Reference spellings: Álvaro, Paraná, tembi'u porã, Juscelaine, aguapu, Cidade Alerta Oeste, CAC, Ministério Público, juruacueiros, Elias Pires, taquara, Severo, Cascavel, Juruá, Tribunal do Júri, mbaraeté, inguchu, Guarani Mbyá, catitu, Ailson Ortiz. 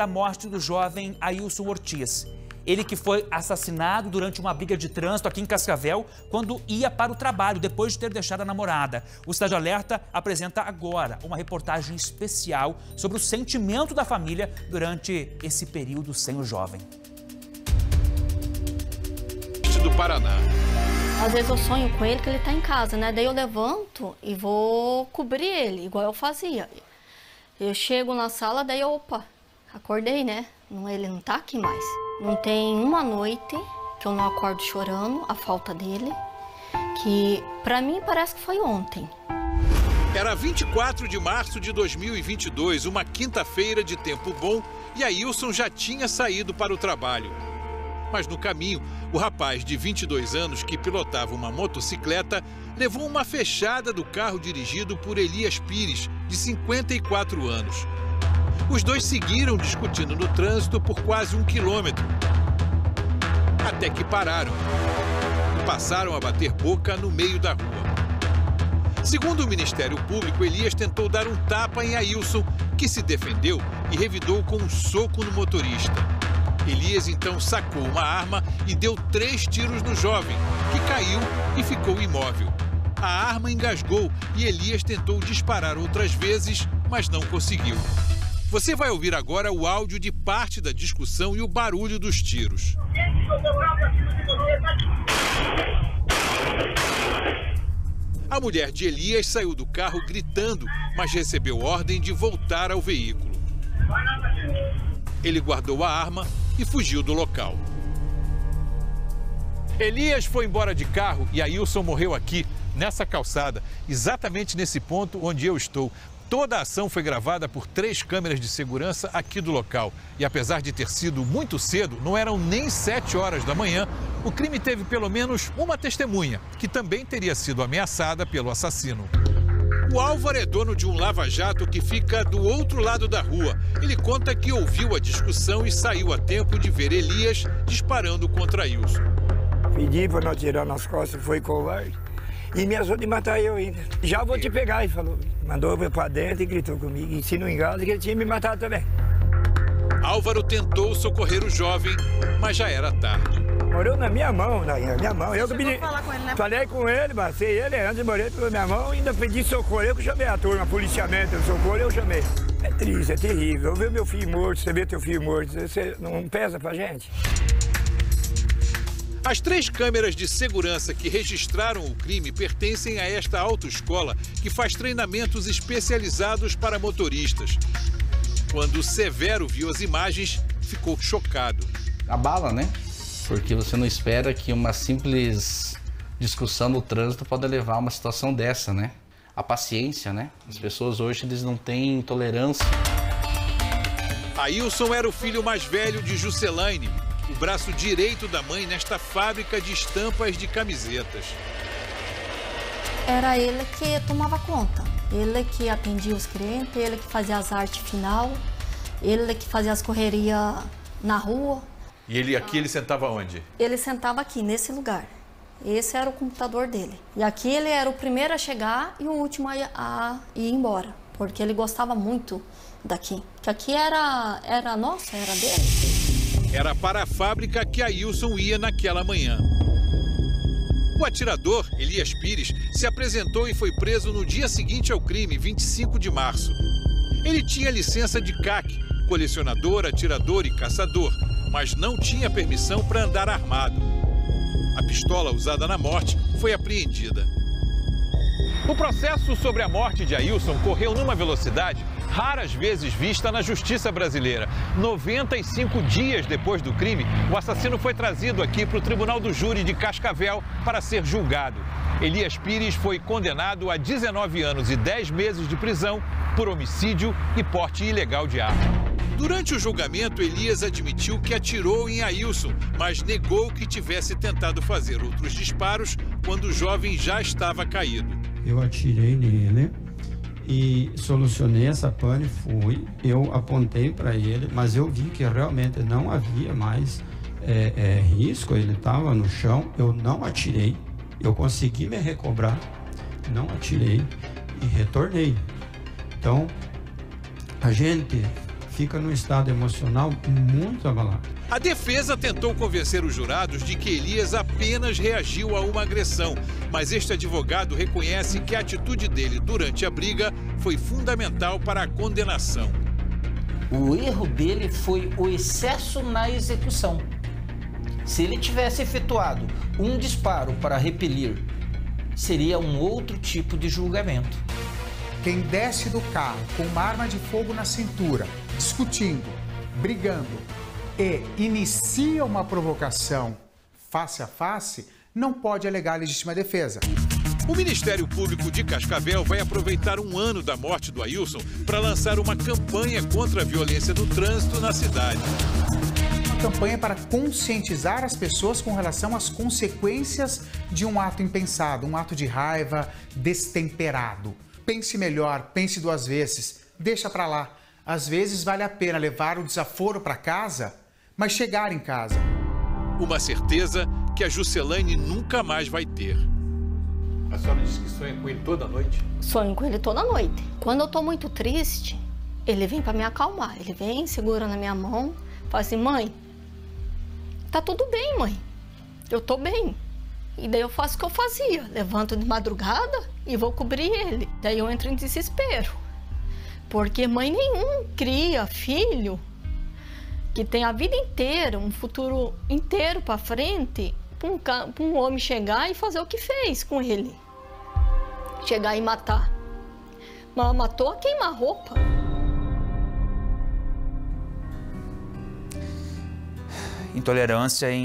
da morte do jovem Ailson Ortiz. Ele que foi assassinado durante uma briga de trânsito aqui em Cascavel, quando ia para o trabalho, depois de ter deixado a namorada. O Cidade Alerta apresenta agora uma reportagem especial sobre o sentimento da família durante esse período sem o jovem. Do Paraná. Às vezes eu sonho com ele que ele tá em casa, né? Daí eu levanto e vou cobrir ele, igual eu fazia. Eu chego na sala, daí eu, opa, acordei, né? Não, ele não tá aqui mais. Não tem uma noite que eu não acordo chorando a falta dele, que pra mim parece que foi ontem. Era 24 de março de 2022, uma quinta-feira de tempo bom, e Ailson já tinha saído para o trabalho. Mas no caminho, o rapaz de 22 anos que pilotava uma motocicleta levou uma fechada do carro dirigido por Elias Pires, de 54 anos. Os dois seguiram discutindo no trânsito por quase 1 quilômetro. Até que pararam e passaram a bater boca no meio da rua. Segundo o Ministério Público, Elias tentou dar um tapa em Ailson, que se defendeu e revidou com um soco no motorista. Elias então sacou uma arma e deu 3 tiros no jovem, que caiu e ficou imóvel. A arma engasgou e Elias tentou disparar outras vezes, mas não conseguiu. Você vai ouvir agora o áudio de parte da discussão e o barulho dos tiros. A mulher de Elias saiu do carro gritando, mas recebeu ordem de voltar ao veículo. Ele guardou a arma e fugiu do local. Elias foi embora de carro e Ailson morreu aqui, nessa calçada, exatamente nesse ponto onde eu estou. Toda a ação foi gravada por 3 câmeras de segurança aqui do local. E apesar de ter sido muito cedo, não eram nem 7 horas da manhã, o crime teve pelo menos uma testemunha, que também teria sido ameaçada pelo assassino. O Álvaro é dono de um lava-jato que fica do outro lado da rua. Ele conta que ouviu a discussão e saiu a tempo de ver Elias disparando contra Ailson. Pedi para não atirar nas costas, foi covarde. E me ameaçou de matar eu ainda. Já vou te pegar, ele falou. Mandou eu para dentro e gritou comigo. E se não engano, que ele tinha me matado também. Álvaro tentou socorrer o jovem, mas já era tarde. Morreu na minha mão. Eu pedi, falar com ele, né? Falei com ele, bacei ele antes, morreu pela minha mão, ainda pedi socorro. Eu que chamei a turma, policiamento, socorro, eu chamei. É triste, é terrível. Eu vi meu filho morto, você vê teu filho morto, você não pesa pra gente? As 3 câmeras de segurança que registraram o crime pertencem a esta autoescola que faz treinamentos especializados para motoristas. Quando o Severo viu as imagens, ficou chocado. A bala, né? Porque você não espera que uma simples discussão no trânsito pode levar a uma situação dessa, né? A paciência, né? As pessoas hoje, eles não têm tolerância. Ailson era o filho mais velho de Juscelaine, o braço direito da mãe nesta fábrica de estampas de camisetas. Era ele que tomava conta, ele que atendia os clientes, ele que fazia as artes final, ele que fazia as correrias na rua. E ele aqui, ele sentava onde? Ele sentava aqui, nesse lugar. Esse era o computador dele. E aqui ele era o primeiro a chegar e o último a ir embora. Porque ele gostava muito daqui. Que aqui era nosso, era dele. Era para a fábrica que Ailson ia naquela manhã. O atirador, Elias Pires, se apresentou e foi preso no dia seguinte ao crime, 25 de março. Ele tinha licença de CAC, colecionador, atirador e caçador, mas não tinha permissão para andar armado. A pistola usada na morte foi apreendida. O processo sobre a morte de Ailson correu numa velocidade raras vezes vista na justiça brasileira. 95 dias depois do crime, o assassino foi trazido aqui para o Tribunal do Júri de Cascavel para ser julgado. Elias Pires foi condenado a 19 anos e 10 meses de prisão por homicídio e porte ilegal de arma. Durante o julgamento, Elias admitiu que atirou em Ailson, mas negou que tivesse tentado fazer outros disparos quando o jovem já estava caído. Eu atirei nele e solucionei essa pane, fui. Eu apontei para ele, mas eu vi que realmente não havia mais risco, ele estava no chão. Eu não atirei, eu consegui me recobrar, não atirei e retornei. Então, a gente fica num estado emocional muito abalado. A defesa tentou convencer os jurados de que Elias apenas reagiu a uma agressão, mas este advogado reconhece que a atitude dele durante a briga foi fundamental para a condenação. O erro dele foi o excesso na execução. Se ele tivesse efetuado um disparo para repelir, seria um outro tipo de julgamento. Quem desce do carro com uma arma de fogo na cintura, discutindo, brigando e inicia uma provocação face a face, não pode alegar legítima defesa. O Ministério Público de Cascavel vai aproveitar um ano da morte do Ailson para lançar uma campanha contra a violência do trânsito na cidade. Campanha para conscientizar as pessoas com relação às consequências de um ato impensado, um ato de raiva destemperado. Pense melhor, pense duas vezes, deixa pra lá. Às vezes vale a pena levar o desaforo pra casa, mas chegar em casa. Uma certeza que a Juscelaine nunca mais vai ter. A senhora diz que sonha com ele toda noite? Sonho com ele toda noite. Quando eu tô muito triste, ele vem pra me acalmar. Ele vem, segura na minha mão, fala assim: mãe, tá tudo bem, mãe. Eu tô bem. E daí eu faço o que eu fazia. Levanto de madrugada e vou cobrir ele. Daí eu entro em desespero. Porque mãe nenhum cria filho que tem a vida inteira, um futuro inteiro pra frente, pra um homem chegar e fazer o que fez com ele. Chegar e matar. Mas matou a queima-roupa. Intolerância em